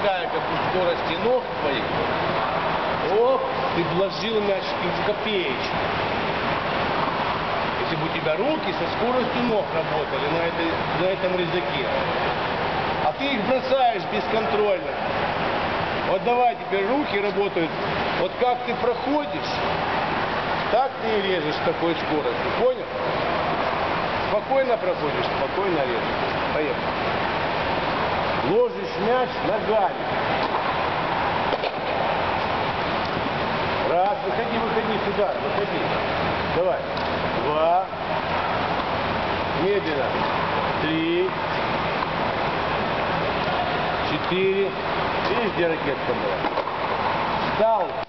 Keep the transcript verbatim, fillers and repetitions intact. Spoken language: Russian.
такая, как у скорости ног твоих. Оп, ты вложил мячики в копеечку. Если бы у тебя руки со скоростью ног работали на, этой, на этом резаке, а ты их бросаешь бесконтрольно. Вот давай, теперь руки работают. Вот как ты проходишь, так ты и режешь такой скоростью. Понял? Спокойно проходишь, спокойно режешь. Поехали. Ложишь мяч ногами. Раз, выходи, выходи сюда, выходи. Давай. Два. Медленно. Три. Четыре. Видишь, где ракетка была? Встал.